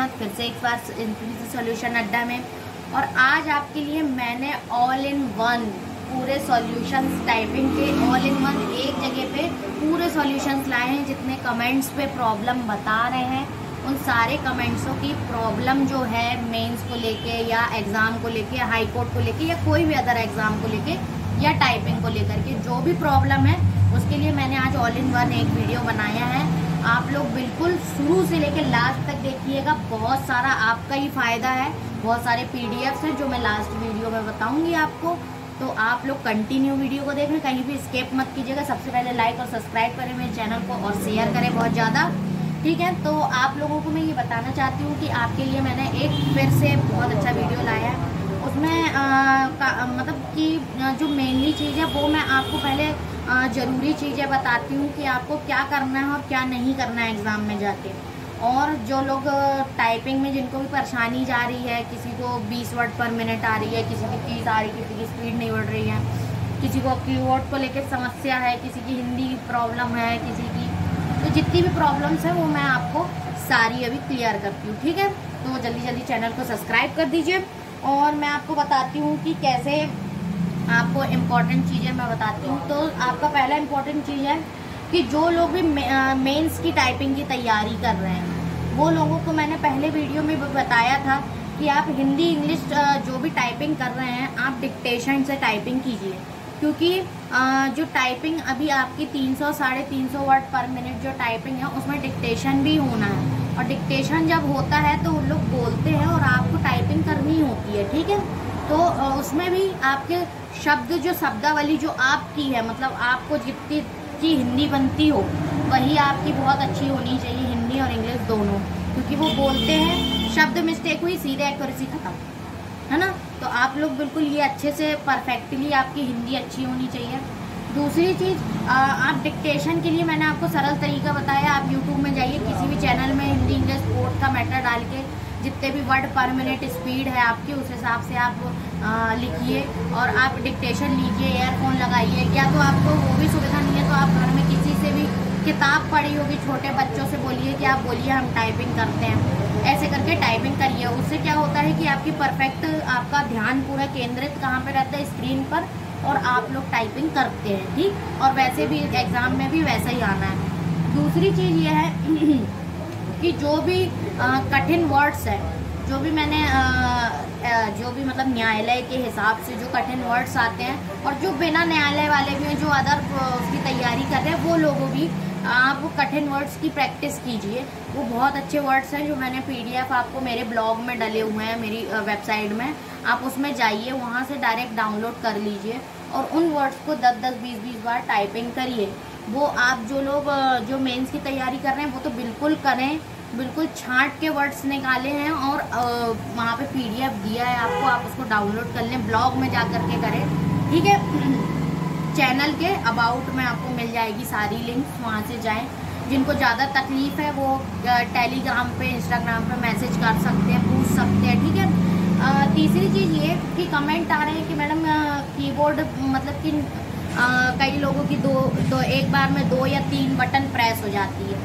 साथ फिर से एक बार इन्फिनिटी सॉल्यूशन अड्डा में। और आज आपके लिए मैंने ऑल इन वन पूरे सॉल्यूशंस टाइपिंग के ऑल इन वन एक जगह पे पूरे सॉल्यूशंस लाए हैं। जितने कमेंट्स पे प्रॉब्लम बता रहे हैं उन सारे कमेंट्सों की प्रॉब्लम जो है मेंस को लेके या एग्ज़ाम को लेके हाई कोर्ट को लेके या कोई भी अदर एग्ज़ाम को लेके या टाइपिंग को लेकर के जो भी प्रॉब्लम है उसके लिए मैंने आज ऑल इन वन एक वीडियो बनाया है। आप लोग बिल्कुल शुरू से लेकर लास्ट तक देखिएगा, बहुत सारा आपका ही फ़ायदा है। बहुत सारे पीडीएफ्स हैं जो मैं लास्ट वीडियो में बताऊंगी आपको, तो आप लोग कंटिन्यू वीडियो को देखें, कहीं भी स्किप मत कीजिएगा। सबसे पहले लाइक और सब्सक्राइब करें मेरे चैनल को और शेयर करें बहुत ज़्यादा, ठीक है। तो आप लोगों को मैं ये बताना चाहती हूँ कि आपके लिए मैंने एक फिर से बहुत अच्छा वीडियो लाया है। उसमें मतलब कि जो मेनली चीज़ है वो मैं आपको पहले ज़रूरी चीज़ें बताती हूँ कि आपको क्या करना है और क्या नहीं करना है एग्ज़ाम में जाके। और जो लोग टाइपिंग में जिनको भी परेशानी जा रही है, किसी को 20 वर्ड पर मिनट आ रही है, किसी की 30 आ रही है, किसी की स्पीड नहीं बढ़ रही है, किसी को कीवर्ड को लेकर समस्या है, किसी की हिंदी प्रॉब्लम है, किसी की, तो जितनी भी प्रॉब्लम्स हैं वो मैं आपको सारी अभी क्लियर करती हूँ, ठीक है। तो जल्दी जल्दी चैनल को सब्सक्राइब कर दीजिए और मैं आपको बताती हूँ कि कैसे आपको इम्पॉर्टेंट चीज़ें मैं बताती हूँ। तो आपका पहला इम्पॉर्टेंट चीज़ है कि जो लोग भी मेंस की टाइपिंग की तैयारी कर रहे हैं वो लोगों को मैंने पहले वीडियो में बताया था कि आप हिंदी इंग्लिश जो भी टाइपिंग कर रहे हैं आप डिक्टेशन से टाइपिंग कीजिए, क्योंकि जो टाइपिंग अभी आपकी 300 350 वर्ड पर मिनट जो टाइपिंग है उसमें डिक्टेशन भी होना है। और डिक्टेशन जब होता है तो उन लोग बोलते हैं और आपको टाइपिंग करनी होती है, ठीक है। तो उसमें भी आपके शब्द जो शब्दावली जो आपकी है, मतलब आपको जितनी की हिंदी बनती हो वही आपकी बहुत अच्छी होनी चाहिए, हिंदी और इंग्लिश दोनों, क्योंकि वो बोलते हैं शब्द मिस्टेक हुई सीधे एक्यूरेसी खत्म, है ना। तो आप लोग बिल्कुल ये अच्छे से परफेक्टली आपकी हिंदी अच्छी होनी चाहिए। दूसरी चीज़, आप डिक्टेशन के लिए मैंने आपको सरल तरीका बताया। आप यूट्यूब में जाइए, किसी भी चैनल में हिंदी इंग्लिश कोड का मैटर डाल के जितने भी वर्ड पर मिनट स्पीड है आपकी उस हिसाब से आप लिखिए और आप डिक्टेशन लीजिए, एयरफोन लगाइए, या तो आपको वो भी सुविधा नहीं है तो आप घर में किसी से भी किताब पढ़ी होगी, छोटे बच्चों से बोलिए कि आप बोलिए हम टाइपिंग करते हैं, ऐसे करके टाइपिंग करिए। उससे क्या होता है कि आपकी परफेक्ट, आपका ध्यान पूरा केंद्रित कहाँ पर रहता है, स्क्रीन पर, और आप लोग टाइपिंग करते हैं, ठीक। और वैसे भी एग्ज़ाम में भी वैसा ही आना है। दूसरी चीज़ ये है कि जो भी कठिन वर्ड्स है, जो भी मैंने जो भी मतलब न्यायालय के हिसाब से जो कठिन वर्ड्स आते हैं और जो बिना न्यायालय वाले भी हैं जो अदर उसकी तैयारी कर रहे हैं वो लोगों भी आप कठिन वर्ड्स की प्रैक्टिस कीजिए। वो बहुत अच्छे वर्ड्स हैं जो मैंने पीडीएफ आपको मेरे ब्लॉग में डले हुए हैं, मेरी वेबसाइट में, आप उसमें जाइए, वहाँ से डायरेक्ट डाउनलोड कर लीजिए और उन वर्ड्स को 10-10, 20-20 बार टाइपिंग करिए। वो आप जो लोग जो मेंस की तैयारी कर रहे हैं वो तो बिल्कुल करें, बिल्कुल छांट के वर्ड्स निकाले हैं और वहाँ पे पीडीएफ दिया है आपको, आप उसको डाउनलोड कर लें, ब्लॉग में जा कर के करें, ठीक है। चैनल के अबाउट में आपको मिल जाएगी सारी लिंक्स, वहाँ से जाएं। जिनको ज़्यादा तकलीफ़ है वो टेलीग्राम पे, इंस्टाग्राम पे मैसेज कर सकते हैं, पूछ सकते हैं, ठीक है। तीसरी चीज़ ये कि कमेंट आ रहे हैं कि मैडम कीबोर्ड मतलब कि कई लोगों की एक बार में 2 या 3 बटन प्रेस हो जाती है।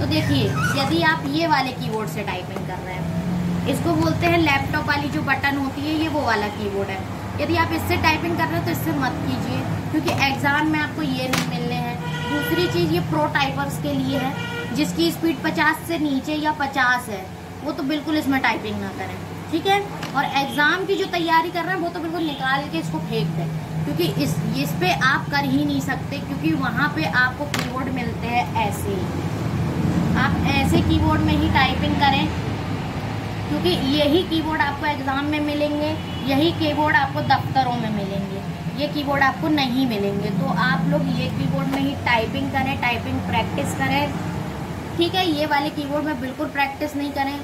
तो देखिए, यदि आप ये वाले कीबोर्ड से टाइपिंग कर रहे हैं, इसको बोलते हैं लैपटॉप वाली जो बटन होती है, ये वो वाला कीबोर्ड है। यदि आप इससे टाइपिंग कर रहे हैं तो इससे मत कीजिए, क्योंकि एग्ज़ाम में आपको ये नहीं मिलने हैं। दूसरी चीज़, ये प्रो टाइपर्स के लिए है, जिसकी स्पीड 50 से नीचे या 50 है वो तो बिल्कुल इसमें टाइपिंग ना करें, ठीक है। और एग्ज़ाम की जो तैयारी कर रहे हैं वो तो बिल्कुल निकाल के इसको फेंक दें, क्योंकि इस पर आप कर ही नहीं सकते, क्योंकि वहाँ पर आपको कीबोर्ड मिलते हैं ऐसे ही। आप ऐसे कीबोर्ड में ही टाइपिंग करें, क्योंकि यही कीबोर्ड आपको एग्ज़ाम में मिलेंगे, यही कीबोर्ड आपको दफ्तरों में मिलेंगे, ये कीबोर्ड आपको नहीं मिलेंगे। तो आप लोग ये कीबोर्ड में ही टाइपिंग करें, टाइपिंग प्रैक्टिस करें, ठीक है। ये वाले कीबोर्ड में बिल्कुल प्रैक्टिस नहीं करें।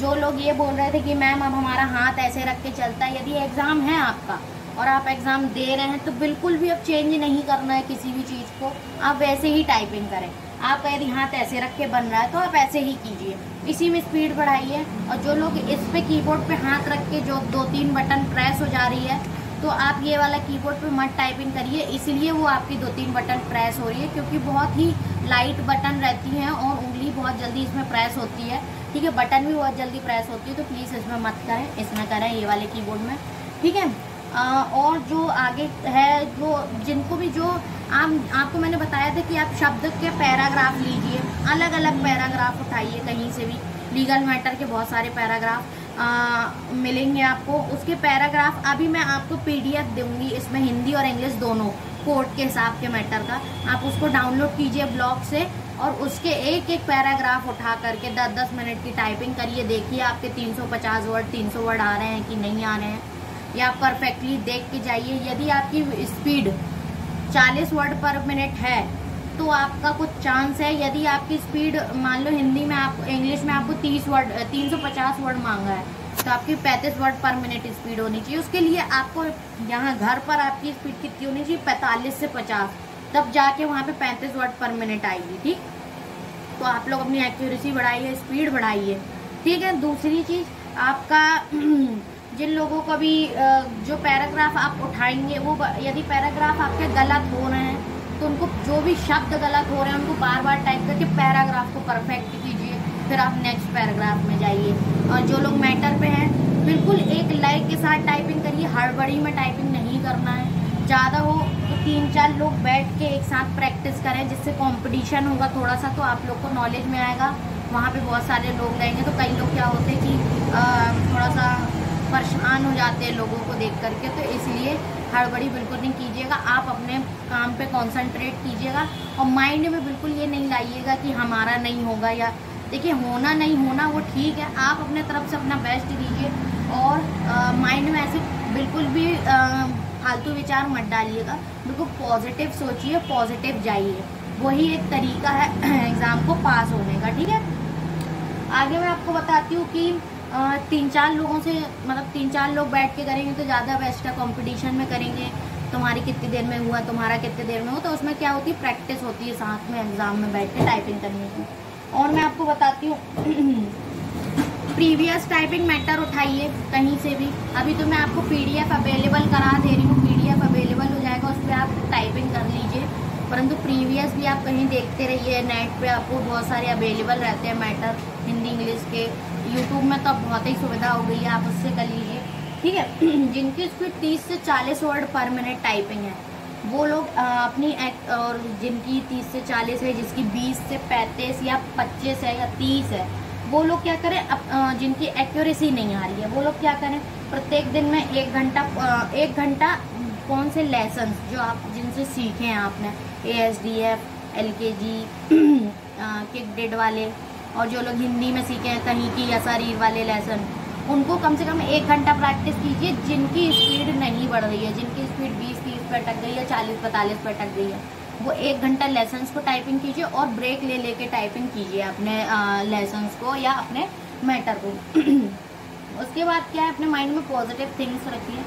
जो लोग ये बोल रहे थे कि मैम अब हमारा हाथ ऐसे रख के चलता है, यदि एग्ज़ाम है आपका और आप एग्ज़ाम दे रहे हैं तो बिल्कुल भी अब चेंज नहीं करना है किसी भी चीज़ को, आप वैसे ही टाइपिंग करें। आपका यदि हाथ ऐसे रख के बन रहा है तो आप ऐसे ही कीजिए, इसी में स्पीड बढ़ाइए। और जो लोग इस पे कीबोर्ड पे हाथ रख के जो 2-3 बटन प्रेस हो जा रही है तो आप ये वाला कीबोर्ड पे मत टाइपिंग करिए, इसलिए वो आपकी 2-3 बटन प्रेस हो रही है, क्योंकि बहुत ही लाइट बटन रहती हैं और उंगली बहुत जल्दी इसमें प्रेस होती है। ठीक है। बटन भी बहुत जल्दी प्रेस होती है, तो प्लीज़ इसमें मत करें, इसमें करें ये वाले कीबोर्ड में, ठीक है। और जो आगे है वो जिनको भी जो आपको मैंने बताया था कि आप शब्द के पैराग्राफ लीजिए, अलग अलग पैराग्राफ उठाइए कहीं से भी, लीगल मैटर के बहुत सारे पैराग्राफ मिलेंगे आपको। उसके पैराग्राफ अभी मैं आपको PDF दूंगी, इसमें हिंदी और इंग्लिश दोनों कोर्ट के हिसाब के मैटर का, आप उसको डाउनलोड कीजिए ब्लॉग से और उसके एक एक पैराग्राफ उठा करके 10-10 मिनट की टाइपिंग करिए। देखिए आपके 350 वर्ड 300 वर्ड आ रहे हैं कि नहीं आ रहे हैं, या आप परफेक्टली देख के जाइए। यदि आपकी स्पीड 40 वर्ड पर मिनट है तो आपका कुछ चांस है। यदि आपकी स्पीड मान लो हिंदी में आप इंग्लिश में आपको 30 वर्ड 350 वर्ड मांगा है तो आपकी 35 वर्ड पर मिनट स्पीड होनी चाहिए। उसके लिए आपको यहाँ घर पर आपकी स्पीड कितनी होनी चाहिए, 45 से 50, तब जाके वहाँ पे 35 वर्ड पर मिनट आएगी, ठीक। तो आप लोग अपनी एक्यूरेसी बढ़ाइए, स्पीड बढ़ाइए, ठीक है। दूसरी चीज़ आपका जिन लोगों को भी जो पैराग्राफ आप उठाएंगे वो यदि पैराग्राफ आपके गलत हो रहे हैं तो उनको जो भी शब्द गलत हो रहे हैं उनको बार बार टाइप करके पैराग्राफ को परफेक्ट कीजिए, फिर आप नेक्स्ट पैराग्राफ में जाइए। और जो लोग मैटर पे हैं बिल्कुल एक लाइन के साथ टाइपिंग करिए, हड़बड़ी में टाइपिंग नहीं करना है। ज़्यादा हो तो 3-4 लोग बैठ के एक साथ प्रैक्टिस करें, जिससे कॉम्पिटिशन होगा थोड़ा सा, तो आप लोग को नॉलेज में आएगा। वहाँ पर बहुत सारे लोग रहेंगे तो कई लोग क्या होते हैं कि थोड़ा सा परेशान हो जाते हैं लोगों को देख करके, तो इसलिए हड़बड़ी बिल्कुल नहीं कीजिएगा। आप अपने काम पे कंसंट्रेट कीजिएगा और माइंड में बिल्कुल ये नहीं लाइएगा कि हमारा नहीं होगा, या देखिए होना नहीं होना वो ठीक है, आप अपने तरफ से अपना बेस्ट दीजिए और माइंड में ऐसे बिल्कुल भी फालतू विचार मत डालिएगा। बिल्कुल पॉजिटिव सोचिए, पॉजिटिव जाइए, वही एक तरीका है एग्ज़ाम को पास होने का, ठीक है। आगे मैं आपको बताती हूँ कि 3-4 लोगों से मतलब 3-4 लोग बैठ के करेंगे तो ज़्यादा बेस्ट है। कंपटीशन में करेंगे तुम्हारी कितनी देर में हुआ, तुम्हारा कितने देर में हुआ, तो उसमें क्या होती है प्रैक्टिस होती है साथ में एग्ज़ाम में बैठ के टाइपिंग करने की। और मैं आपको बताती हूँ प्रीवियस टाइपिंग मैटर उठाइए कहीं से भी। अभी तो मैं आपको PDF अवेलेबल करा दे रही हूँ, PDF अवेलेबल हो जाएगा, उस पर आप टाइपिंग कर लीजिए। परंतु प्रीवियस भी आप कहीं देखते रहिए, नेट पर आपको बहुत सारे अवेलेबल रहते हैं मैटर हिंदी इंग्लिश के। YouTube में तो अब बहुत ही सुविधा हो गई है, आप उससे कर लीजिए, ठीक है। जिनकी स्पीड 30 से 40 वर्ड पर मिनट टाइपिंग है वो लोग अपनी और जिनकी 30 से 40 है, जिसकी 20 से 35 या 25 है या 30 है, वो लोग क्या करें, जिनकी एक्यूरेसी नहीं आ रही है वो लोग क्या करें, प्रत्येक दिन में 1 घंटा कौन से लेसन जो आप जिनसे सीखे हैं आपने, ASDF LKG KICDED वाले, और जो लोग हिंदी में सीखे हैं कहीं की या शरीर वाले लेसन, उनको कम से कम 1 घंटा प्रैक्टिस कीजिए। जिनकी स्पीड नहीं बढ़ रही है, जिनकी स्पीड 20-30 पर अटक गई है, 40-45 पर अटक गई है, वो 1 घंटा लेसन्स को टाइपिंग कीजिए और ब्रेक ले लेके टाइपिंग कीजिए अपने लेसन्स को या अपने मैटर को। उसके बाद क्या है, अपने माइंड में पॉजिटिव थिंग्स रखिए,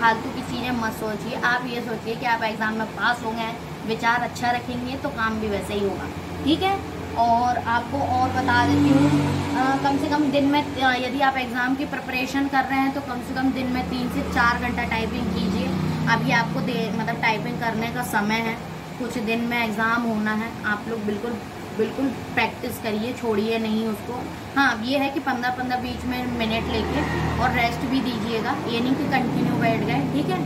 फालतू की चीज़ें मत सोचिए। आप ये सोचिए कि आप एग्ज़ाम में पास हो गए, विचार अच्छा रखेंगे तो काम भी वैसे ही होगा, ठीक है। और आपको और बता देती हूँ, कम से कम दिन में यदि आप एग्ज़ाम की प्रिपरेशन कर रहे हैं तो कम से कम दिन में 3 से 4 घंटा टाइपिंग कीजिए। अभी आपको मतलब टाइपिंग करने का समय है, कुछ दिन में एग्ज़ाम होना है, आप लोग बिल्कुल प्रैक्टिस करिए, छोड़िए नहीं उसको। हाँ, अब ये है कि 15-15 बीच में मिनट लेके और रेस्ट भी दीजिएगा, ये नहीं कि कंटिन्यू बैठ गए, ठीक है।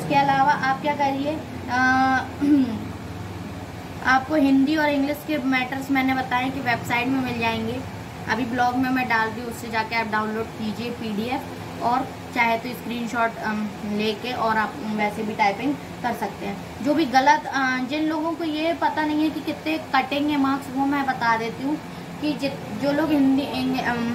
उसके अलावा आप क्या करिए, आपको हिंदी और इंग्लिश के मैटर्स मैंने बताए कि वेबसाइट में मिल जाएंगे, अभी ब्लॉग में मैं डाल दी, उससे जाके आप डाउनलोड कीजिए PDF, और चाहे तो स्क्रीनशॉट लेके और आप वैसे भी टाइपिंग कर सकते हैं। जो भी गलत जिन लोगों को ये पता नहीं है कि कितने कटेंगे मार्क्स, वो मैं बता देती हूँ कि जो लोग हिंदी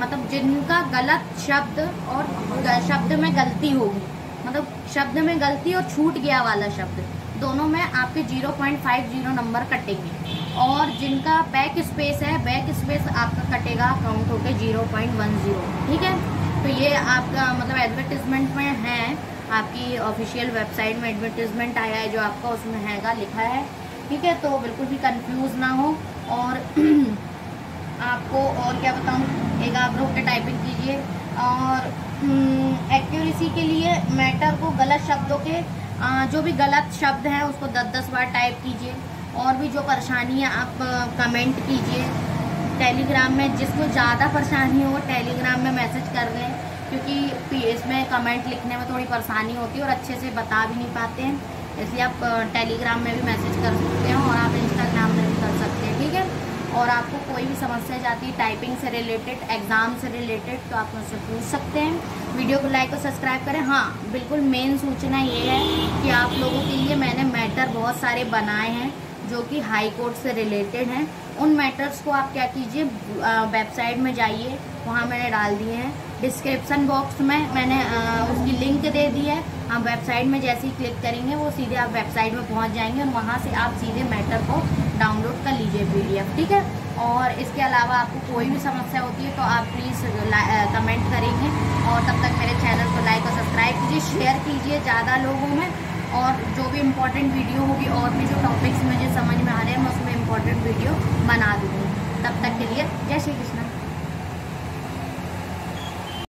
मतलब जिनका गलत शब्द और शब्द में गलती होगी, मतलब शब्द में गलती और छूट गया वाला शब्द, दोनों में आपके 0.50 नंबर कटेंगे। और जिनका बैक स्पेस है, बैक स्पेस आपका कटेगा काउंट होकर 0.10, ठीक है। तो ये आपका मतलब एडवर्टिजमेंट में है, आपकी ऑफिशियल वेबसाइट में एडवर्टिजमेंट आया है जो आपका उसमें हैगा लिखा है, ठीक है। तो बिल्कुल भी कंफ्यूज ना हो। और आपको और क्या बताऊँ, एक आप रोक के टाइपिंग कीजिए। और एक्यूरेसी के लिए मैटर को गलत शब्दों के जो भी गलत शब्द हैं उसको 10-10 बार टाइप कीजिए। और भी जो परेशानी है आप कमेंट कीजिए, टेलीग्राम में जिसको ज़्यादा परेशानी हो टेलीग्राम में मैसेज कर दें, क्योंकि इसमें कमेंट लिखने में थोड़ी परेशानी होती है और अच्छे से बता भी नहीं पाते हैं, इसलिए आप टेलीग्राम में भी मैसेज कर सकते हो और आप इंस्टाग्राम में भी कर सकते हैं, ठीक है। और आपको कोई भी समस्या जाती है टाइपिंग से रिलेटेड, एग्ज़ाम से रिलेटेड, तो आप मुझसे पूछ सकते हैं। वीडियो को लाइक और सब्सक्राइब करें। हाँ, बिल्कुल मेन सूचना ये है कि आप लोगों के लिए मैंने मैटर बहुत सारे बनाए हैं जो कि हाई कोर्ट से रिलेटेड हैं। उन मैटर्स को आप क्या कीजिए, वेबसाइट में जाइए, वहाँ मैंने डाल दिए हैं। डिस्क्रिप्सन बॉक्स में मैंने उसकी लिंक दे दी है। आप वेबसाइट में जैसे ही क्लिक करेंगे वो सीधे आप वेबसाइट में पहुँच जाएंगे और वहाँ से आप सीधे मैटर को डाउनलोड कर लीजिए PDF, ठीक है। और इसके अलावा आपको कोई भी समस्या होती है तो आप प्लीज़ कमेंट करेंगे। और तब तक मेरे चैनल को लाइक और सब्सक्राइब कीजिए, शेयर कीजिए ज़्यादा लोगों में, और जो भी इम्पोर्टेंट वीडियो होगी और भी जो टॉपिक्स मुझे समझ में आ रहे हैं मैं उसमें इम्पोर्टेंट वीडियो बना दूँगी। तब तक के लिए जय श्री कृष्ण।